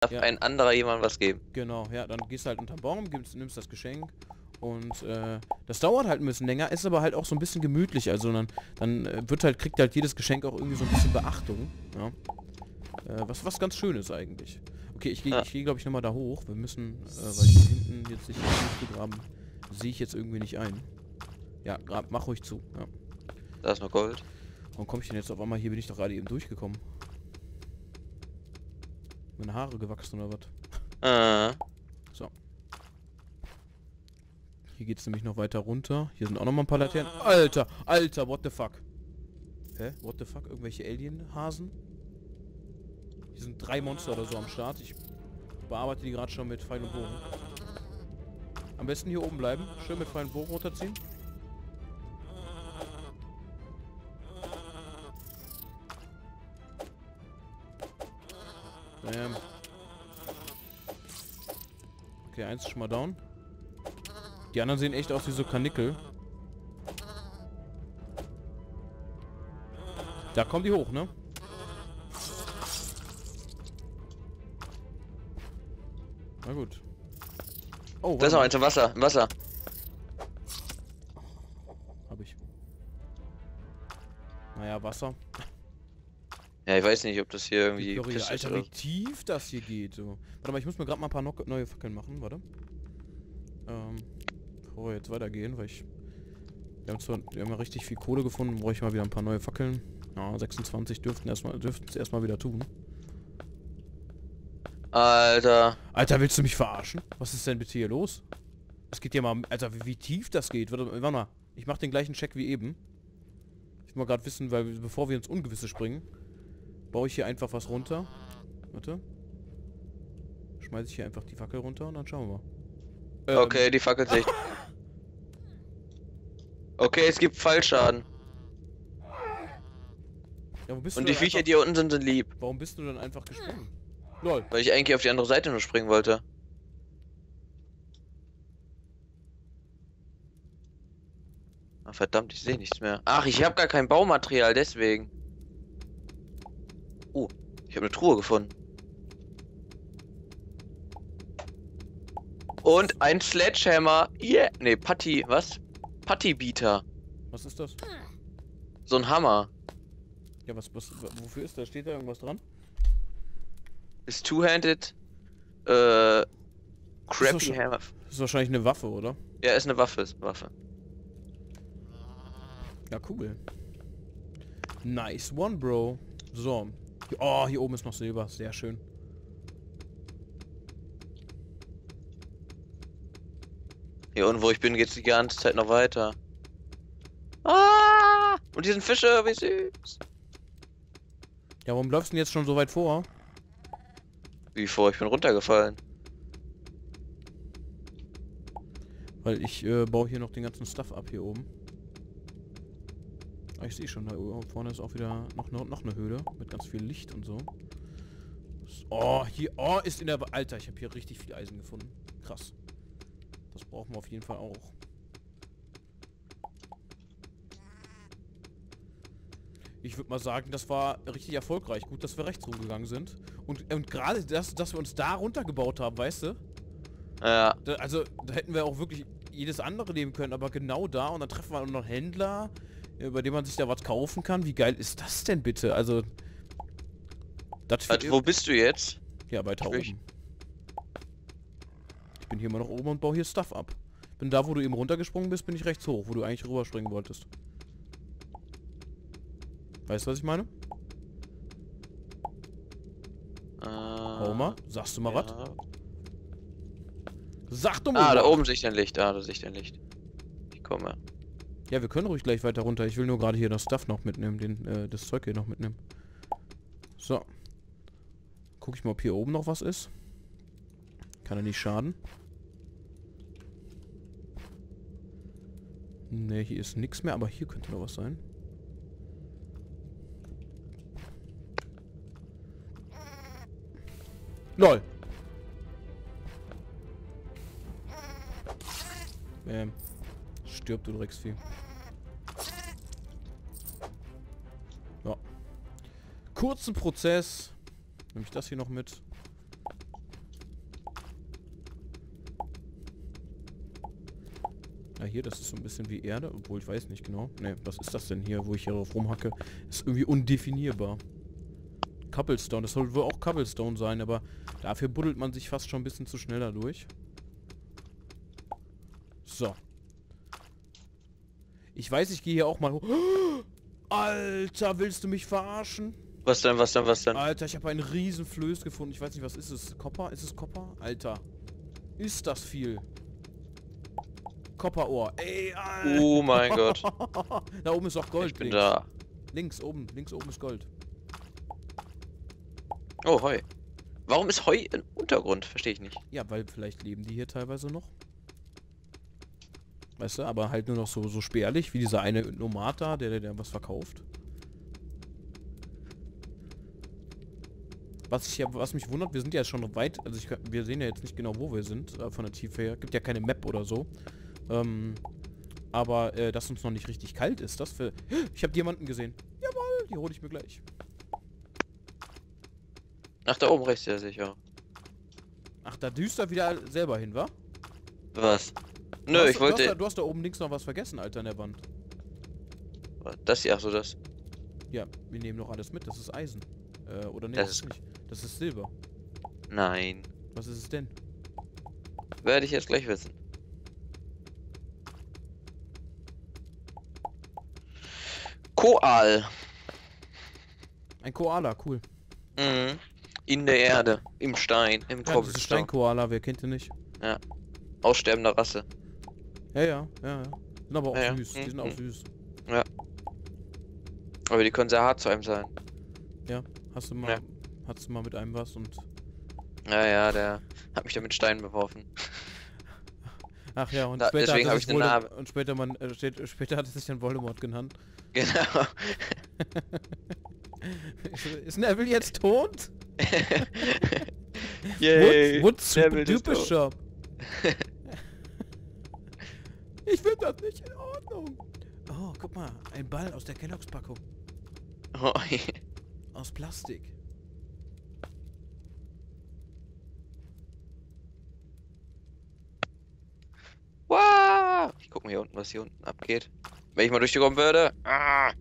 Darf ja ein anderer jemand was geben? Genau, ja, dann gehst du halt unterm Baum, nimmst das Geschenk und das dauert halt ein bisschen länger, ist aber halt auch so ein bisschen gemütlich, also dann wird halt, kriegt halt jedes Geschenk auch irgendwie so ein bisschen Beachtung, ja. Was ganz schön ist eigentlich. Okay, ich gehe glaube ich nochmal da hoch, wir müssen, weil hier hinten jetzt nicht gegraben, sehe ich jetzt irgendwie nicht ein. Ja, mach ruhig zu, ja. Da ist noch Gold. Warum komme ich denn jetzt auf einmal, hier bin ich doch gerade eben durchgekommen. Meine Haare gewachsen oder was? So. Hier geht's nämlich noch weiter runter. Hier sind auch noch mal ein paar Laternen. Alter, what the fuck? Hä? What the fuck? Irgendwelche Alien-Hasen? Hier sind 3 Monster oder so am Start. Ich bearbeite die gerade schon mit Pfeil und Bogen. Am besten hier oben bleiben. Schön mit Pfeil und Bogen runterziehen. Okay, eins ist schon mal down. Die anderen sehen echt aus wie so Karnickel. Da kommen die hoch, ne? Na gut. Oh, da ist noch eins im Wasser, Hab ich. Naja, Wasser. Ja, ich weiß nicht, ob das hier irgendwie... Alter, wie tief das hier geht. So. Warte mal, ich muss mir gerade mal ein paar neue Fackeln machen, warte. Bevor wir jetzt weitergehen, weil ich... Wir haben ja richtig viel Kohle gefunden, brauche ich mal wieder ein paar neue Fackeln. Ja, 26 dürften es erstmal wieder tun. Alter, willst du mich verarschen? Was ist denn bitte hier los? Es geht ja mal... Alter, wie tief das geht. Warte mal, ich mache den gleichen Check wie eben. Ich will mal gerade wissen, weil bevor wir ins Ungewisse springen... Baue ich hier einfach was runter. Warte. Schmeiße ich hier einfach die Fackel runter und dann schauen wir mal. Okay, die Fackel sich. Okay, es gibt Fallschaden. Ja, wo bist du? Und die Viecher, die hier unten sind, sind lieb. Warum bist du dann einfach gesprungen? Lol. Weil ich eigentlich auf die andere Seite nur springen wollte. Ah, verdammt, ich sehe nichts mehr. Ach, ich habe gar kein Baumaterial, deswegen. Oh, ich habe eine Truhe gefunden. Und ein Sledgehammer. Yeah. Ne, Patti, was? Patty-Beater. Was ist das? So ein Hammer. Ja, wofür ist das? Steht da irgendwas dran? Ist two-handed. Crappy Hammer. Das ist wahrscheinlich eine Waffe, oder? Ja, ist eine Waffe, Ja, cool. Nice one, bro. So. Oh, hier oben ist noch Silber. Sehr schön. Hier unten, wo ich bin, geht's die ganze Zeit noch weiter. Ah! Und hier sind Fische, wie süß. Ja, warum läufst du denn jetzt schon so weit vor? Wie vor? Ich bin runtergefallen. Weil ich baue hier noch den ganzen Stuff ab hier oben. Ich sehe schon, da vorne ist auch wieder noch eine Höhle mit ganz viel Licht und so. Oh, hier, oh, ist in der... Alter, ich habe hier richtig viel Eisen gefunden. Krass. Das brauchen wir auf jeden Fall auch. Ich würde mal sagen, das war richtig erfolgreich. Gut, dass wir rechts rumgegangen sind. Und gerade das, dass wir uns da runtergebaut haben, weißt du? Ja. Also, da hätten wir auch wirklich jedes andere nehmen können, aber genau da. Und dann treffen wir noch einen Händler, über den man sich da was kaufen kann. Wie geil ist das denn bitte? Also... wo bist du jetzt? Ja, weiter oben. Ich bin hier immer noch oben und baue hier Stuff ab. Bin da, wo du eben runtergesprungen bist, bin ich rechts hoch, wo du eigentlich rüberspringen wolltest. Weißt du, was ich meine? Homer, sagst du mal was? Sag doch mal! Da oben sehe ich ein Licht. Da sehe ich ein Licht. Ich komme. Ja, wir können ruhig gleich weiter runter. Ich will nur gerade hier das Stuff noch mitnehmen, das Zeug hier noch mitnehmen. So. Guck ich mal, ob hier oben noch was ist. Kann ja nicht schaden. Ne, hier ist nichts mehr, aber hier könnte noch was sein. LOL! Bäm. Stirb, du Drecksvieh. Ja. Kurzen Prozess. Nehme ich das hier noch mit. Na hier, das ist so ein bisschen wie Erde, obwohl ich weiß nicht genau. Ne, was ist das denn hier, wo ich hier drauf rumhacke? Ist irgendwie undefinierbar. Cobblestone, das soll wohl auch Cobblestone sein, aber dafür buddelt man sich fast schon ein bisschen zu schnell dadurch. So. Ich weiß, ich gehe hier auch mal hoch. Alter, willst du mich verarschen? Was denn, was denn, was denn? Alter, ich habe einen riesen Flöß gefunden. Ich weiß nicht, was ist es? Kopper? Ist es Kopper? Alter. Ist das viel? Kopperohr. Ey, Alter. Oh mein Gott. Da oben ist auch Gold. Ich bin links. Da. Links oben ist Gold. Oh, Heu. Warum ist Heu im Untergrund? Verstehe ich nicht. Ja, weil vielleicht leben die hier teilweise noch. Weißt du, aber halt nur noch so spärlich, wie dieser eine Nomad da, der was verkauft. Was mich wundert, wir sind ja schon weit, also wir sehen ja jetzt nicht genau, wo wir sind, von der Tiefe her. Gibt ja keine Map oder so. Aber dass uns noch nicht richtig kalt ist, das für... Ich habe Diamanten gesehen. Jawohl, die hole ich mir gleich. Ach, da oben rechts, ja sicher. Ach, da düster wieder selber hin, wa? Was? Nö, ich wollte... Du hast da oben links noch was vergessen, Alter, an der Wand. Das hier, ach so, das. Ja, wir nehmen noch alles mit, das ist Eisen. Oder nee, das ist nicht. Das ist Silber. Nein. Was ist es denn? Werde ich jetzt gleich wissen. Koal. Ein Koala, cool. Mhm. In der Erde, im Stein, im Kopf. Ja, Steinkoala, wer kennt den nicht? Ja. Aussterbender Rasse. Ja. Sind aber auch süß. Die sind auch süß. Ja. Aber die können sehr hart zu einem sein. Ja, hast du mal mit einem was und... Ja, der hat mich da mit Steinen beworfen. Ach ja, und später deswegen habe ich den Namen. Und später hat es sich dann Voldemort genannt. Genau. Ist Neville jetzt tot? Yay! What's Ich finde das nicht in Ordnung. Oh, guck mal, ein Ball aus der Kellogg's-Packung. Oh, yeah. Aus Plastik. Wow! Ich guck mal hier unten, was hier unten abgeht. Wenn ich mal durchgekommen würde. Ah.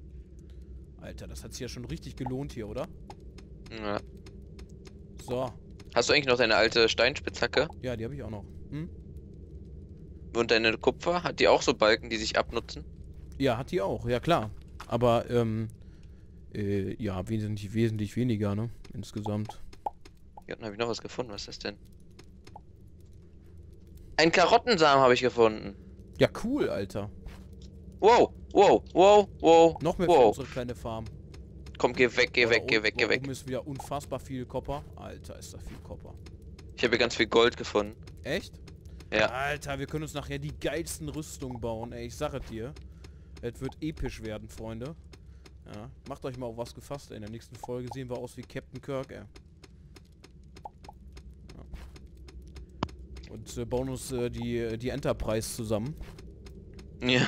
Alter, das hat sich ja schon richtig gelohnt hier, oder? Ja. So. Hast du eigentlich noch deine alte Steinspitzhacke? Ja, die habe ich auch noch. Hm? Und deine Kupfer? Hat die auch so Balken, die sich abnutzen? Ja, hat die auch. Ja, klar. Aber, ja, wesentlich weniger, ne? Insgesamt. Hier unten habe ich noch was gefunden. Was ist das denn? Ein Karottensamen habe ich gefunden. Ja, cool, Alter. Wow. Noch mehr für unsere kleine Farm. Komm, geh weg. Oben ist wieder unfassbar viel Kupfer. Alter, ist da viel Kupfer. Ich habe hier ganz viel Gold gefunden. Echt? Ja. Alter, wir können uns nachher die geilsten Rüstungen bauen. Ey, ich sage dir. Es wird episch werden, Freunde. Ja, macht euch mal auf was gefasst, ey. In der nächsten Folge sehen wir aus wie Captain Kirk, ey. Ja. Und bauen uns die Enterprise zusammen. Ja.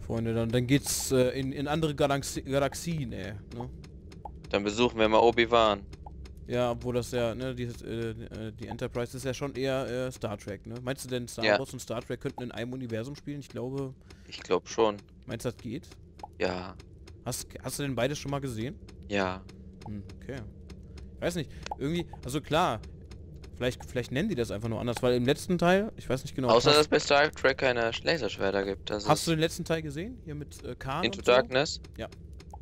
Freunde, dann geht's in andere Galaxien, ey. Ne? Dann besuchen wir mal Obi-Wan. Ja, obwohl das ja, ne, die Enterprise ist ja schon eher Star Trek, ne? Meinst du denn, Star Wars und Star Trek könnten in einem Universum spielen? Ich glaube schon. Meinst du, das geht? Ja. Hast du denn beides schon mal gesehen? Ja. Hm, okay. Ich weiß nicht, irgendwie, also klar, vielleicht nennen die das einfach nur anders, weil im letzten Teil, ich weiß nicht genau... Außer, dass es bei Star Trek keine Laserschwerter gibt. Also hast du den letzten Teil gesehen? Hier mit Khan Into Darkness? So? Ja.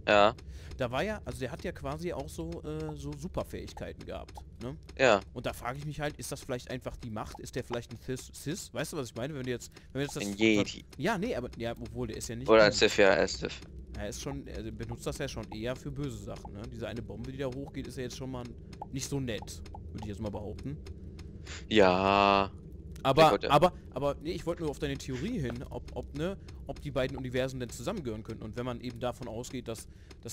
Ja. Da war ja, also der hat ja quasi auch so Superfähigkeiten gehabt, ne? Ja. Und da frage ich mich halt, ist das vielleicht einfach die Macht? Ist der vielleicht ein Sith? Weißt du, was ich meine? Wenn wir jetzt das... Ein Jedi. Ja, nee, aber... Ja, obwohl, der ist ja nicht... Oder ein Sith, ja, er ist Sith. Er ist schon... Er benutzt das ja schon eher für böse Sachen, ne? Diese eine Bombe, die da hochgeht, ist ja jetzt schon mal nicht so nett. Würde ich jetzt mal behaupten. Ja... Aber nee, ich wollte nur auf deine Theorie hin, ob die beiden Universen denn zusammengehören könnten. Und wenn man eben davon ausgeht, dass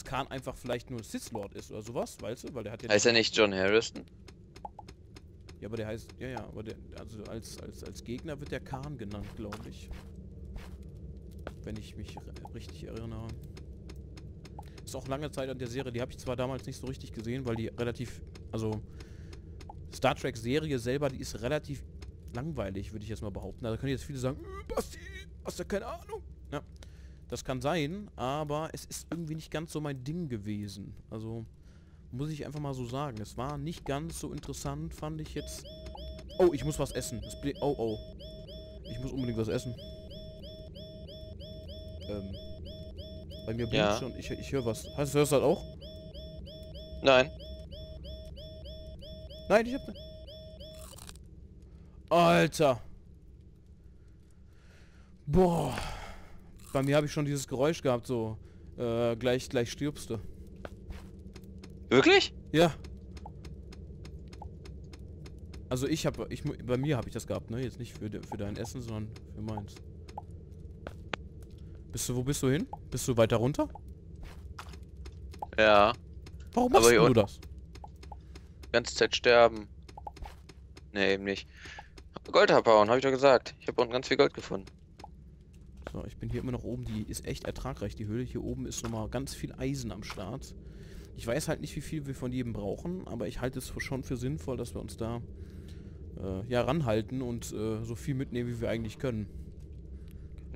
Khan einfach vielleicht nur Sith Lord ist oder sowas, weißt du, weil der hat ja... Heißt er nicht John Harrison? Ja, aber der heißt... Ja, aber der... Also als Gegner wird der Khan genannt, glaube ich. Wenn ich mich richtig erinnere. Ist auch lange Zeit an der Serie, die habe ich zwar damals nicht so richtig gesehen, weil die relativ... Also... Star Trek Serie selber, die ist relativ... langweilig, würde ich jetzt mal behaupten. Also können jetzt viele sagen, Basti, hast du keine Ahnung? Ja, das kann sein, aber es ist irgendwie nicht ganz so mein Ding gewesen. Also, muss ich einfach mal so sagen. Es war nicht ganz so interessant, fand ich jetzt... Oh, ich muss was essen. Oh, oh. Ich muss unbedingt was essen. Bei mir blinkt schon... Ich höre was. Hörst du das halt auch? Nein. Nein, ich hab... Alter! Boah! Bei mir habe ich schon dieses Geräusch gehabt, so... gleich stirbst du. Wirklich? Ja. Also bei mir habe ich das gehabt, ne? Jetzt nicht für dein Essen, sondern für meins. Wo bist du hin? Bist du weiter runter? Ja. Warum machst du das? Die ganze Zeit sterben. Ne, eben nicht. Gold abbauen, habe ich doch gesagt. Ich habe unten ganz viel Gold gefunden. So, ich bin hier immer noch oben. Die ist echt ertragreich, die Höhle. Hier oben ist nochmal ganz viel Eisen am Start. Ich weiß halt nicht, wie viel wir von jedem brauchen, aber ich halte es schon für sinnvoll, dass wir uns da ranhalten und so viel mitnehmen, wie wir eigentlich können.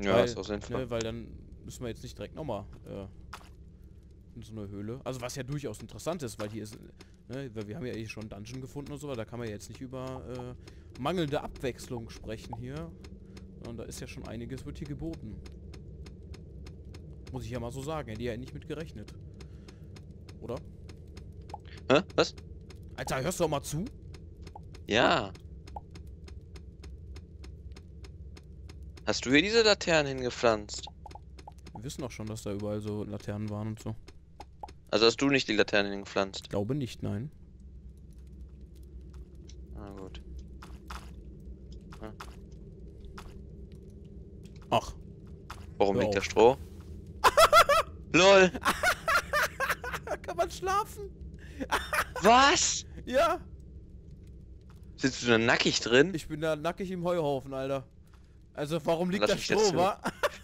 Ja, weil, ist auch sinnvoll. Ne, weil dann müssen wir jetzt nicht direkt nochmal in so eine Höhle. Also was ja durchaus interessant ist, weil hier ist, ne, wir haben ja eh schon einen Dungeon gefunden und so, da kann man ja jetzt nicht über mangelnde Abwechslung sprechen hier. Und da ist ja schon einiges, wird hier geboten. Muss ich ja mal so sagen, hätte ich ja nicht mit gerechnet. Oder? Hä? Was? Alter, hörst du doch mal zu? Ja. Hast du hier diese Laternen hingepflanzt? Wir wissen auch schon, dass da überall so Laternen waren und so. Also hast du nicht die Laternen hingepflanzt? Ich glaube nicht, nein. Ah, gut. Hm. Ach. Warum liegt da Stroh? LOL! Kann man schlafen? Was? Ja. Sitzt du da nackig drin? Ich bin da nackig im Heuhaufen, Alter. Also warum liegt da Stroh, wa?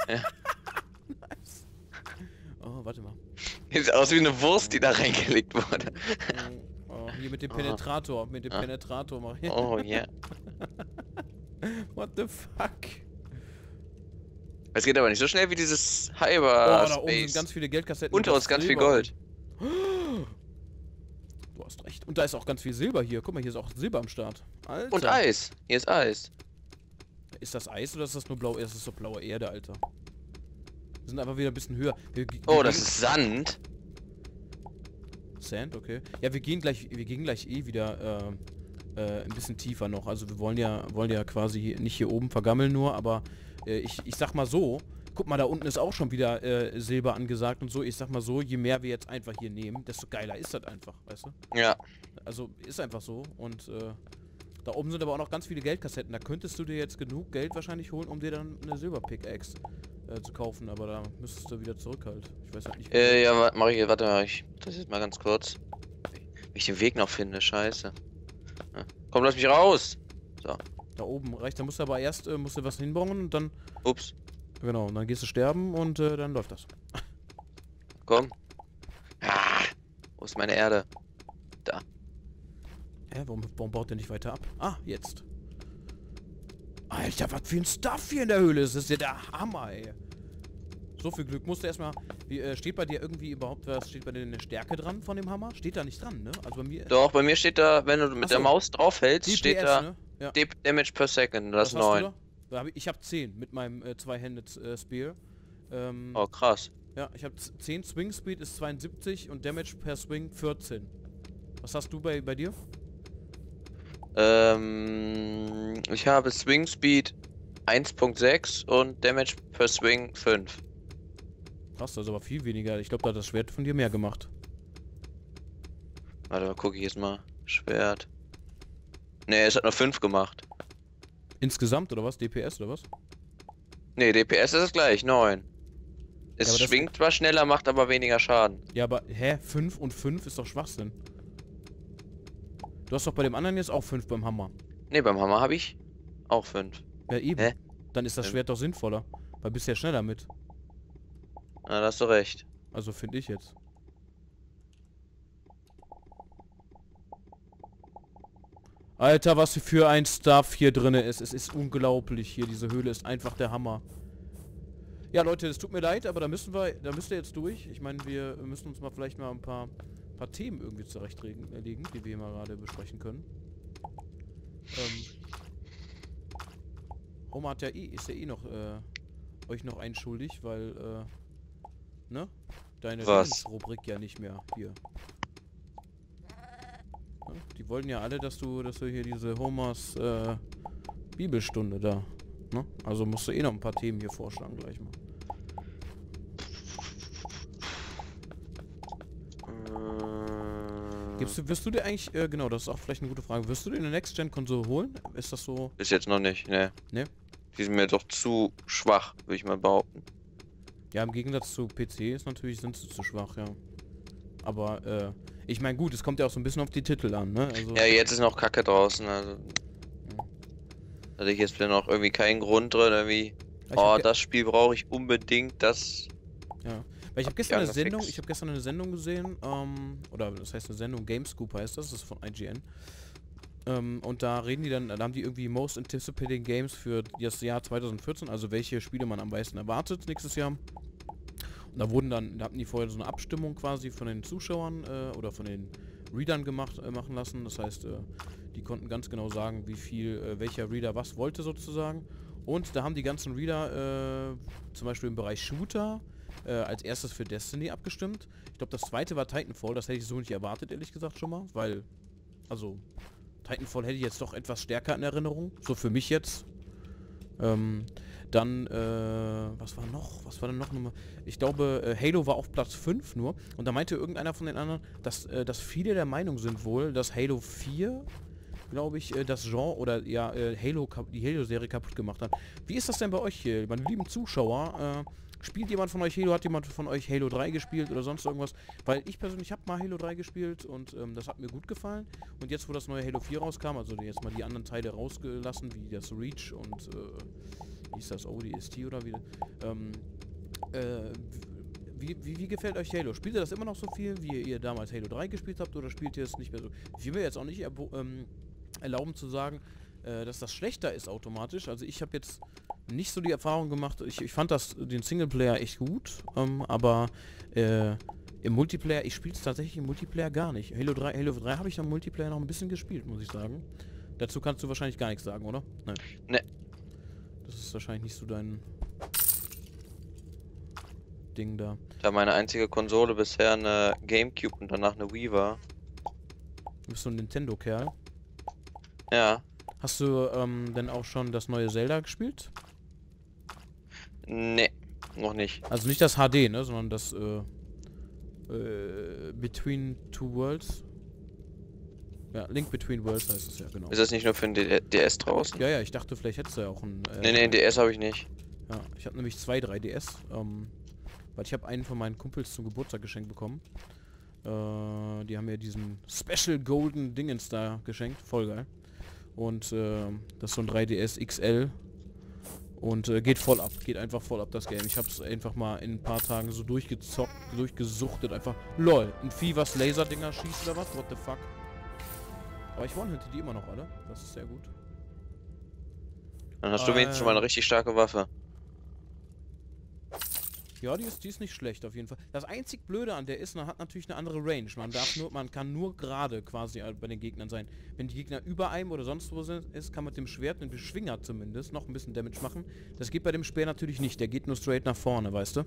Ja. Nice. Oh, warte mal. Sieht aus wie eine Wurst, die da reingelegt wurde. Oh, hier mit dem Penetrator. Mit dem Penetrator mach ich. Oh, ja. Yeah. What the fuck? Es geht aber nicht so schnell wie dieses Hyper. Oh, da oben sind ganz viele Geldkassetten. Unter uns ganz viel Gold. Du hast recht. Und da ist auch ganz viel Silber hier. Guck mal, hier ist auch Silber am Start. Alter. Und Eis. Hier ist Eis. Ist das Eis oder ist das nur blaue Erde? Das ist so blaue Erde, Alter. Wir sind einfach wieder ein bisschen höher. Oh, das ist Sand. Sand, okay. Ja, wir gehen gleich eh wieder ein bisschen tiefer noch. Also wir wollen ja quasi nicht hier oben vergammeln nur, aber ich sag mal so. Guck mal, da unten ist auch schon wieder Silber angesagt und so. Ich sag mal so, je mehr wir jetzt einfach hier nehmen, desto geiler ist das einfach, weißt du? Ja. Also, ist einfach so. Und da oben sind aber auch noch ganz viele Geldkassetten. Da könntest du dir jetzt genug Geld wahrscheinlich holen, um dir dann eine Silberpickaxe zu kaufen. Aber da müsstest du wieder zurück halt. Ich weiß halt nicht... Ja, Marie, warte mal. Das ist mal ganz kurz. Wie ich den Weg noch finde, scheiße. Ja. Komm, lass mich raus! So. Da oben rechts, da musst du aber erst musst du was hinbauen und dann... Ups. Genau, und dann gehst du sterben und dann läuft das. Komm. Ah, wo ist meine Erde? Da. Hä, warum baut der nicht weiter ab? Ah, jetzt. Alter, was für ein Stuff hier in der Höhle ist. Das ist ja der Hammer, ey. So viel Glück. Musst du erstmal... steht bei dir irgendwie überhaupt was? Steht bei dir eine Stärke dran von dem Hammer? Steht da nicht dran, ne? Also bei mir... Doch, bei mir steht da, wenn du mit der Maus drauf hältst, DPS, steht da... Ne? Ja. Damage per Second, das 9. Ich habe 10 mit meinem Zwei-Handed Spear. Oh, krass. Ja, ich habe 10. Swing Speed ist 72 und Damage per Swing 14. Was hast du bei dir? Ich habe Swing Speed 1.6 und Damage per Swing 5. Krass, das ist aber viel weniger. Ich glaube, da hat das Schwert von dir mehr gemacht. Warte mal, gucke ich jetzt mal. Schwert. Ne, es hat nur 5 gemacht. Insgesamt oder was? DPS oder was? Ne, DPS ist es gleich, 9. Es ja, schwingt zwar schneller, macht aber weniger Schaden. Ja, aber, hä? 5 und 5 ist doch Schwachsinn. Du hast doch bei dem anderen jetzt auch 5 beim Hammer. Ne, beim Hammer habe ich auch 5. Ja, eben. Hä? Dann ist das Schwert doch sinnvoller. Weil bist ja schneller mit. Na, da hast du recht. Also finde ich jetzt. Alter, was für ein Stuff hier drin ist. Es ist unglaublich hier. Diese Höhle ist einfach der Hammer. Ja, Leute, es tut mir leid, aber da müsst ihr jetzt durch. Ich meine, wir müssen uns mal vielleicht mal ein paar Themen irgendwie zurechtlegen, die wir hier mal gerade besprechen können. Oma hat ja ist ja eh noch, euch noch einschuldig, weil, ne? Deine Rubrik ja nicht mehr hier. Ja, die wollen ja alle, dass du hier diese Homers, Bibelstunde da, ne? Also musst du eh noch ein paar Themen hier vorschlagen gleich mal. Wirst du dir eigentlich, genau, das ist auch vielleicht eine gute Frage, wirst du dir eine Next-Gen-Konsole holen? Ist das so? Ist jetzt noch nicht, ne. Ne? Die sind mir doch zu schwach, würde ich mal behaupten. Ja, im Gegensatz zu PC ist natürlich, sind sie zu schwach, ja. Aber, ich meine, gut, es kommt ja auch so ein bisschen auf die Titel an, ne? Also, ja, jetzt ist noch Kacke draußen, also. Ja. Hatte ich jetzt noch irgendwie keinen Grund drin, irgendwie, oh, das Spiel brauche ich unbedingt, das... Ja. Weil ich habe gestern eine Sendung, gesehen, oder das heißt eine Sendung, GameScoop heißt das, das ist von IGN. Und da reden die dann, da haben die irgendwie Most Anticipated Games für das Jahr 2014, also welche Spiele man am meisten erwartet nächstes Jahr. Und da wurden dann, da hatten die vorher so eine Abstimmung quasi von den Zuschauern oder von den Readern machen lassen. Das heißt, die konnten ganz genau sagen, wie viel, welcher Reader was wollte sozusagen. Und da haben die ganzen Reader, zum Beispiel im Bereich Shooter, als erstes für Destiny abgestimmt. Ich glaube, das zweite war Titanfall. Das hätte ich so nicht erwartet, ehrlich gesagt, schon mal. Weil, also, Titanfall hätte ich jetzt doch etwas stärker in Erinnerung. So für mich jetzt. Dann, was war noch? Was war denn noch? Ich glaube, Halo war auf Platz 5 nur. Und da meinte irgendeiner von den anderen, dass viele der Meinung sind wohl, dass Halo 4, glaube ich, das Genre oder ja, die Halo-Serie kaputt gemacht hat. Wie ist das denn bei euch hier, meine lieben Zuschauer? Spielt jemand von euch Halo? Hat jemand von euch Halo 3 gespielt oder sonst irgendwas? Weil ich persönlich habe mal Halo 3 gespielt und das hat mir gut gefallen. Und jetzt, wo das neue Halo 4 rauskam, also jetzt mal die anderen Teile rausgelassen, wie das Reach und wie ist das, ODST oder wie, wie gefällt euch Halo? Spielt ihr das immer noch so viel, wie ihr damals Halo 3 gespielt habt, oder spielt ihr es nicht mehr so? Ich will mir jetzt auch nicht erlauben zu sagen, dass das schlechter ist automatisch. Also ich habe jetzt nicht so die Erfahrung gemacht, ich fand den Singleplayer echt gut, aber im Multiplayer, ich spiele es tatsächlich im Multiplayer gar nicht. Halo 3 habe ich am Multiplayer noch ein bisschen gespielt, muss ich sagen. Dazu kannst du wahrscheinlich gar nichts sagen, oder? Nein. Nee. Das ist wahrscheinlich nicht so dein Ding da. Da meine einzige Konsole bisher eine Gamecube und danach eine Wii war. Du bist so ein Nintendo-Kerl. Ja. Hast du denn auch schon das neue Zelda gespielt? Nee, noch nicht. Also nicht das HD, ne, sondern das Between Two Worlds. Ja, Link Between Worlds heißt es ja, genau. Ist das nicht nur für den DS draußen? Ja, ich dachte, vielleicht hättest du ja auch einen... nee, DS habe ich nicht. Ja, ich habe nämlich zwei 3DS, weil ich habe einen von meinen Kumpels zum Geburtstag geschenkt bekommen. Die haben mir diesen Special Golden Dingens da geschenkt, voll geil. Und das ist so ein 3DS XL und geht voll ab, geht einfach voll ab das Game. Ich hab's einfach mal in ein paar Tagen so durchgezockt, durchgesuchtet, einfach. LOL, ein Vieh, was Laserdinger schießt oder was? What the fuck? Aber ich one-hitte die immer noch alle, das ist sehr gut. Dann hast du wenigstens schon mal eine richtig starke Waffe. Ja, die ist nicht schlecht auf jeden Fall. Das einzig Blöde an der ist, man hat natürlich eine andere Range. Man kann nur gerade quasi bei den Gegnern sein. Wenn die Gegner über einem oder sonst wo sind, kann man mit dem Schwert, mit dem Schwinger zumindest, noch ein bisschen Damage machen. Das geht bei dem Speer natürlich nicht. Der geht nur straight nach vorne, weißt du?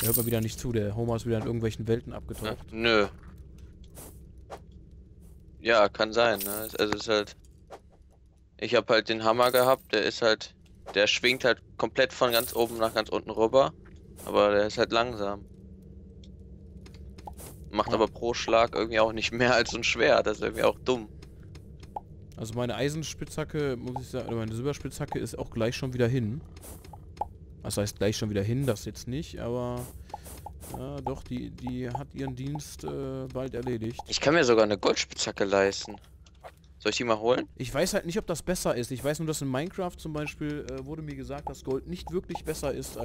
Der hört mal wieder nicht zu. Der Homer ist wieder in irgendwelchen Welten abgetaucht. Na, nö. Ja, kann sein, ne? Also ist halt... Ich habe halt den Hammer gehabt, der ist halt... Der schwingt halt komplett von ganz oben nach ganz unten rüber, aber der ist halt langsam. Macht aber pro Schlag irgendwie auch nicht mehr als ein Schwert, das ist irgendwie auch dumm. Also meine Eisenspitzhacke, muss ich sagen, meine Silberspitzhacke ist auch gleich schon wieder hin. Das heißt gleich schon wieder hin, das jetzt nicht, aber... Ja, doch, die hat ihren Dienst bald erledigt. Ich kann mir sogar eine Goldspitzhacke leisten. Soll ich die mal holen? Ich weiß halt nicht, ob das besser ist. Ich weiß nur, dass in Minecraft zum Beispiel wurde mir gesagt, dass Gold nicht wirklich besser ist als